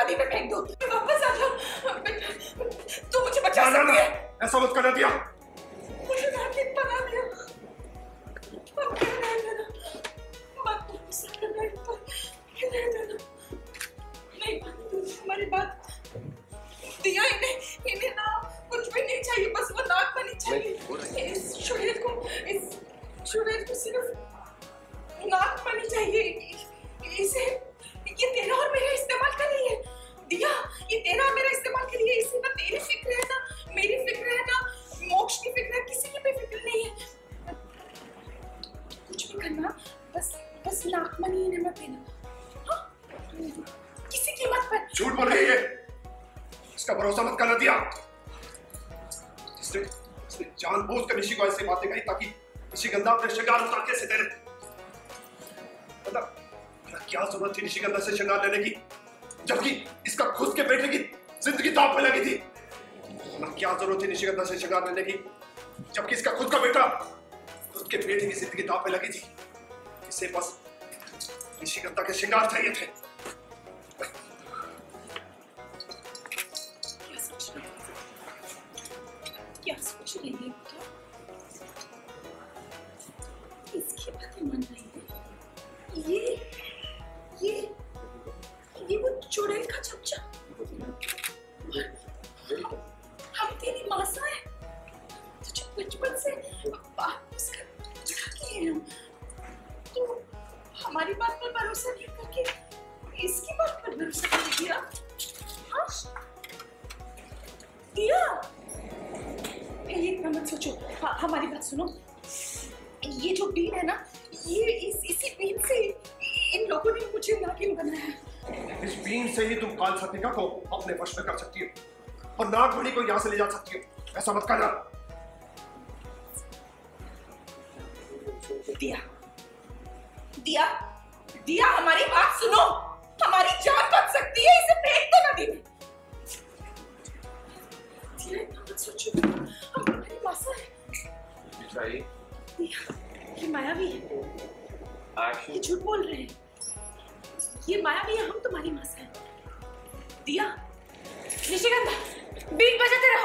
दादी पे फेंक दो। वापस आ जाओ, तू मुझे बचा सकती है। ऐसा मत करना दिया, मुझे घर की बना दिया। हमारी बात दिया इन्हें, इन्हें ना कुछ भी नहीं चाहिए, बस वो नाक बनी चाहिए। इस शरीर को सिर्फ नाक बनी चाहिए। इसे ये तेरा और मेरा इस्तेमाल कर रही है दिया, ये तेरा और मेरा इस्तेमाल कर रही है। इसे ना तेरी फिक्र है ना मेरी फिक्र है ना मोक्ष की फिक्र है, किसी की भी फिक्र नहीं है। कुछ भी करना बस नाक बनी इन्हें मत देना, किसी की मत पर। झूठ बोल रही है, इसका भरोसा मत करना दिया। इसने जानबूझकर ऋषि को ऐसी बातें कही ताकि ऋषि गंधा अपने शिकार उतार के सीधे मतलब क्या जरूरत थी ऋषिगंधा से शिकार लेने की, जबकि इसका खुद के बेटे की जिंदगी दांव पे लगी थी। क्या जरूरत थी ऋषिगंधा से शिकार लेने की, जबकि इसका खुद का बेटा खुद के बेटे की जिंदगी दांव पे लगी थी। इसे बस ऋषिगंधा के शिकार चाहिए थे। इसकी बातें मन रही है। ये वो चुड़ैल का चमचा, हम तेरी मासा है, तुझे बचपन से बाप उसका चढ़ाके हैं हम। तो हमारी बात पर भरोसा नहीं करके इसकी बात पर भरोसा कर दिया। हाँ दिया, एक मत सोचो। हाँ हमारी बात सुनो, ये जो बीन है ना, ये इसी बीन से इन लोगों ने मुझे नागिन बनाया। इस बीन से ही तुम काल सतिका को अपने वश में कर सकती हो और नागमणि को यहाँ से ले जा सकती हो। ऐसा मत करना दिया। दिया दिया हमारी बात सुनो, हमारी जान बच सकती है, इसे फेंक दो नदी में। दिया इतना मत सोचो, हम तुम्हारी मासा है। ये मायावी है, ये झूठ बोल रहे हैं, ये माया भी है, हम तुम्हारी मासा है। दिया ऋषिगंधा बीट बजा तेरा।